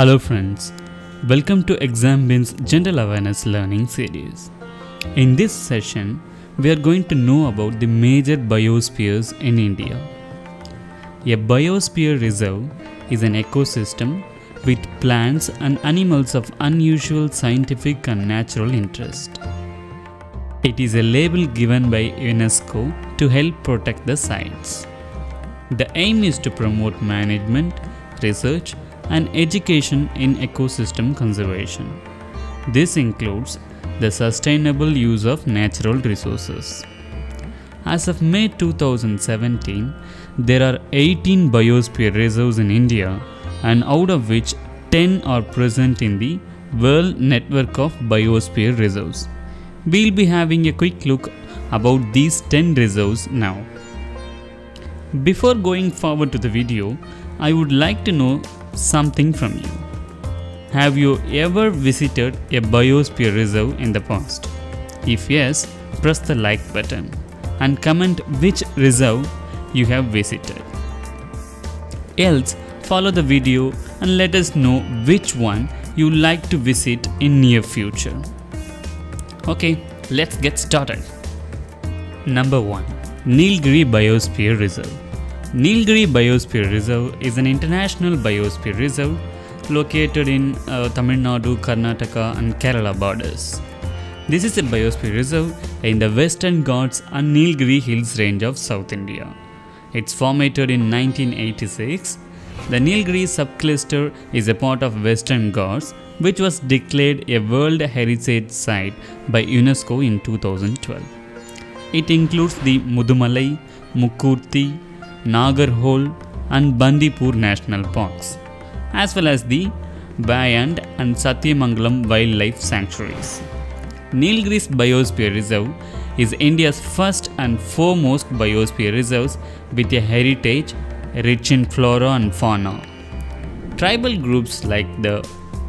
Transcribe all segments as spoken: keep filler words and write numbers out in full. Hello friends, welcome to Exam Bin's General Awareness Learning Series. In this session, we are going to know about the major biospheres in India. A biosphere reserve is an ecosystem with plants and animals of unusual scientific and natural interest. It is a label given by UNESCO to help protect the sites. The aim is to promote management, research, and education in ecosystem conservation. This includes the sustainable use of natural resources. As of May two thousand seventeen, there are eighteen biosphere reserves in India, and out of which ten are present in the World Network of Biosphere Reserves. We'll be having a quick look about these ten reserves now. Before going forward to the video, I would like to know something from you. Have you ever visited a biosphere reserve in the past? If yes, press the like button and comment which reserve you have visited. Else, follow the video and let us know which one you like to visit in near future. Okay, let's get started. Number one. Nilgiri Biosphere Reserve. Nilgiri Biosphere Reserve is an international biosphere reserve located in uh, Tamil Nadu, Karnataka and Kerala borders. This is a biosphere reserve in the Western Ghats and Nilgiri Hills range of South India. It's formatted in nineteen eighty-six. The Nilgiri subcluster is a part of Western Ghats, which was declared a World Heritage Site by UNESCO in two thousand twelve. It includes the Mudumalai, Mukurthi, Nagar Hole and Bandipur National Parks, as well as the Bayand and Satyamangalam wildlife sanctuaries. Nilgiri's Biosphere Reserve is India's first and foremost biosphere reserves with a heritage rich in flora and fauna. Tribal groups like the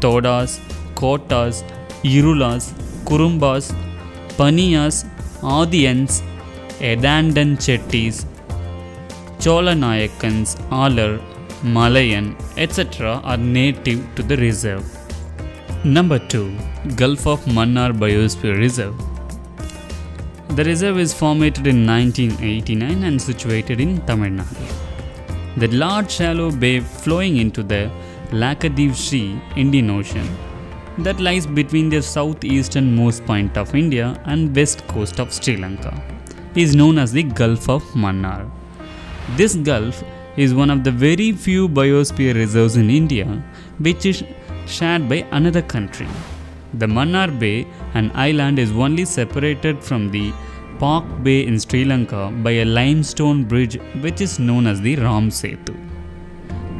Todas, Kotas, Irulas, Kurumbas, Paniyas, Adiyans, Edandan Chettis, Cholanayakans, Alar, Malayan, et cetera are native to the reserve. Number two. Gulf of Mannar Biosphere Reserve. The reserve is formatted in nineteen eighty-nine and situated in Tamil Nadu. The large shallow bay flowing into the Lakshadweep Sea, Indian Ocean, that lies between the southeasternmost point of India and west coast of Sri Lanka, is known as the Gulf of Mannar. This gulf is one of the very few biosphere reserves in India which is shared by another country. The Mannar Bay, an island, is only separated from the Park Bay in Sri Lanka by a limestone bridge which is known as the Ram Setu.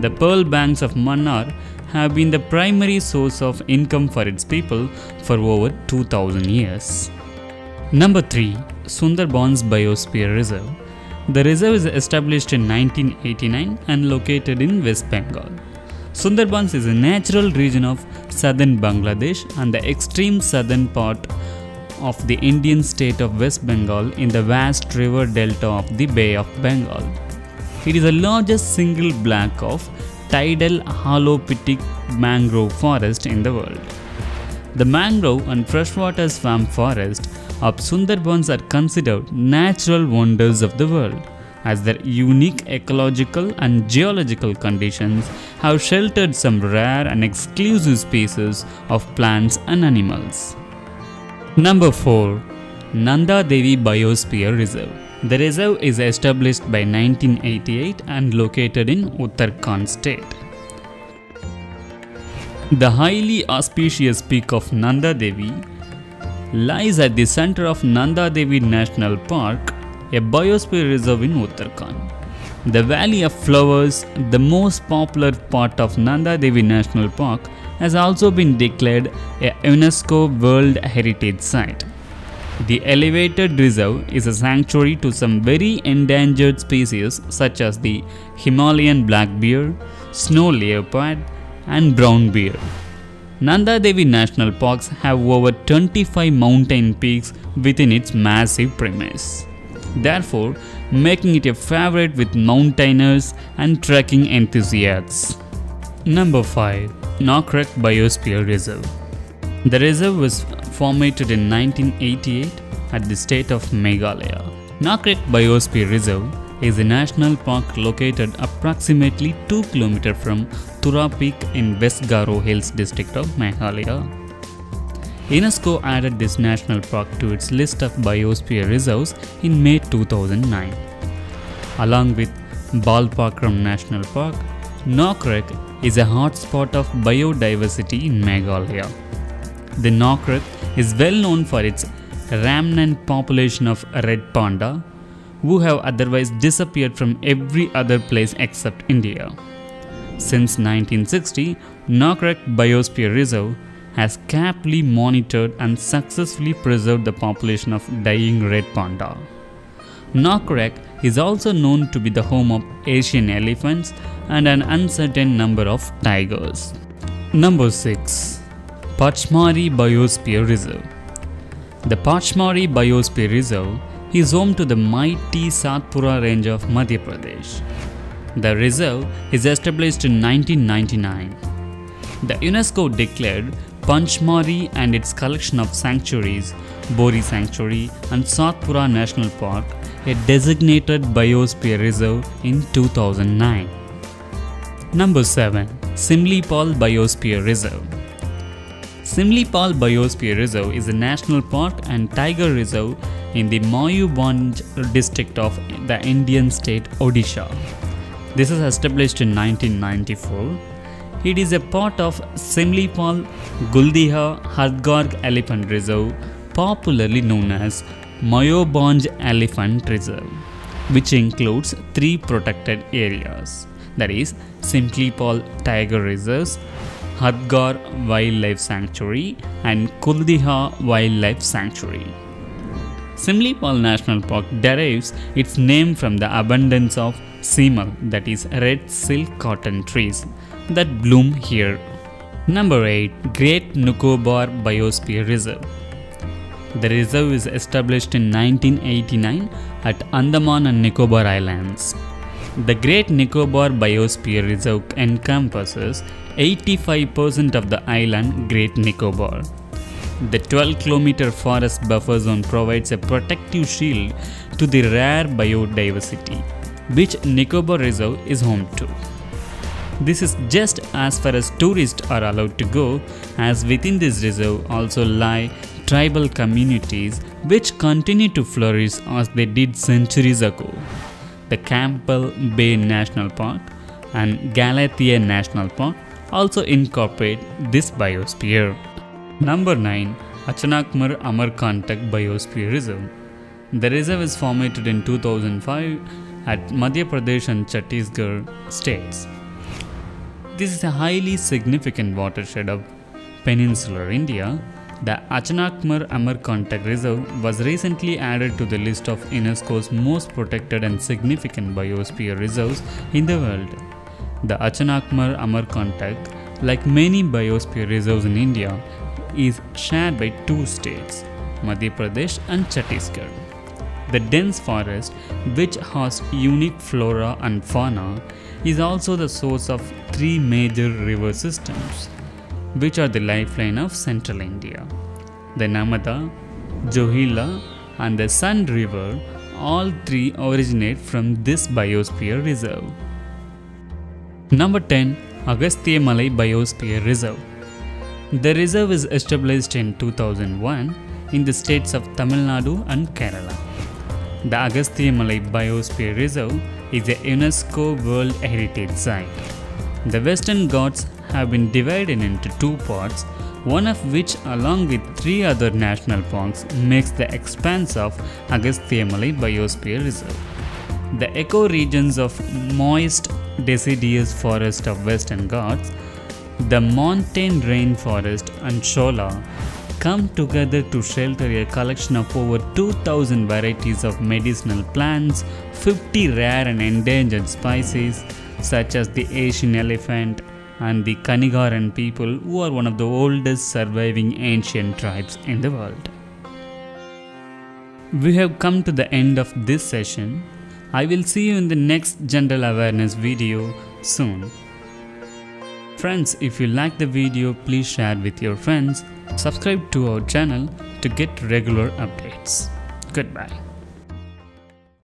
The pearl banks of Mannar have been the primary source of income for its people for over two thousand years. Number three. Sundarbans Biosphere Reserve. The reserve is established in nineteen eighty-nine and located in West Bengal. Sundarbans is a natural region of southern Bangladesh and the extreme southern part of the Indian state of West Bengal in the vast river delta of the Bay of Bengal. It is the largest single block of tidal halophytic mangrove forest in the world. The mangrove and freshwater swamp forest of Sundarbans are considered natural wonders of the world, as their unique ecological and geological conditions have sheltered some rare and exclusive species of plants and animals. Number four. Nanda Devi Biosphere Reserve. The reserve is established by nineteen eighty-eight and located in Uttarakhand state. The highly auspicious peak of Nanda Devi lies at the center of Nanda Devi National Park, a biosphere reserve in Uttarakhand. The Valley of Flowers, the most popular part of Nanda Devi National Park, has also been declared a UNESCO World Heritage Site. The elevated reserve is a sanctuary to some very endangered species such as the Himalayan black bear, snow leopard, and brown bear. Nanda Devi National Parks have over twenty-five mountain peaks within its massive premise, therefore making it a favorite with mountaineers and trekking enthusiasts. Number five. Nokrek Biosphere Reserve. The reserve was formatted in nineteen eighty-eight at the state of Meghalaya. Nokrek Biosphere Reserve is a national park located approximately two kilometers from Tura Peak in West Garo Hills district of Meghalaya. UNESCO added this national park to its list of biosphere reserves in May two thousand nine. Along with Balpakram National Park, Nokrek is a hotspot of biodiversity in Meghalaya. The Nokrek is well known for its remnant population of red panda, who have otherwise disappeared from every other place except India. Since nineteen sixty, Nokrek Biosphere Reserve has carefully monitored and successfully preserved the population of dying red panda. Nokrek is also known to be the home of Asian elephants and an uncertain number of tigers. Number six. Pachmarhi Biosphere Reserve. The Pachmarhi Biosphere Reserve is home to the mighty Satpura range of Madhya Pradesh. The reserve is established in nineteen ninety-nine. The UNESCO declared Pachmarhi and its collection of sanctuaries, Bori Sanctuary and Satpura National Park, a designated biosphere reserve in two thousand nine. Number seven. Simlipal Biosphere Reserve. Simlipal Biosphere Reserve is a national park and tiger reserve in the Mayurbhanj district of the Indian state Odisha. This is established in nineteen ninety-four. It is a part of Simlipal Guldiha Hadgar Elephant Reserve, popularly known as Mayurbhanj Elephant Reserve, which includes three protected areas, that is Simlipal Tiger Reserves, Hadgar Wildlife Sanctuary and Guldiha Wildlife Sanctuary. Simlipal National Park derives its name from the abundance of simal, that is red silk cotton trees, that bloom here. Number eight. Great Nicobar Biosphere Reserve. The reserve is established in nineteen eighty-nine at Andaman and Nicobar Islands. The Great Nicobar Biosphere Reserve encompasses eighty-five percent of the island Great Nicobar. The twelve kilometer forest buffer zone provides a protective shield to the rare biodiversity, which Nicobar Reserve is home to. This is just as far as tourists are allowed to go, as within this reserve also lie tribal communities which continue to flourish as they did centuries ago. The Campbell Bay National Park and Galathea National Park also incorporate this biosphere. Number nine. Achanakmar Amar Kantak Biosphere Reserve. The reserve is formatted in two thousand five at Madhya Pradesh and Chhattisgarh states. This is a highly significant watershed of peninsular India. The Achanakmar Amar Kantak Reserve was recently added to the list of UNESCO's most protected and significant biosphere reserves in the world. The Achanakmar Amar Kantak, like many biosphere reserves in India, is shared by two states, Madhya Pradesh and Chhattisgarh. The dense forest, which has unique flora and fauna, is also the source of three major river systems, which are the lifeline of central India. The Namada, Johila and the Sun River, all three originate from this biosphere reserve. Number ten. Agastyamalai Biosphere Reserve. The reserve is established in two thousand one in the states of Tamil Nadu and Kerala. The Agastyamalai Biosphere Reserve is a UNESCO World Heritage Site. The Western Ghats have been divided into two parts, one of which along with three other national parks makes the expanse of Agastyamalai Biosphere Reserve. The ecoregions of moist deciduous forest of Western Ghats, the montane rainforest and Shola come together to shelter a collection of over two thousand varieties of medicinal plants, fifty rare and endangered species such as the Asian elephant and the Kanigaran people, who are one of the oldest surviving ancient tribes in the world. We have come to the end of this session. I will see you in the next general awareness video soon. Friends, if you like the video, please share with your friends. Subscribe to our channel to get regular updates. Goodbye.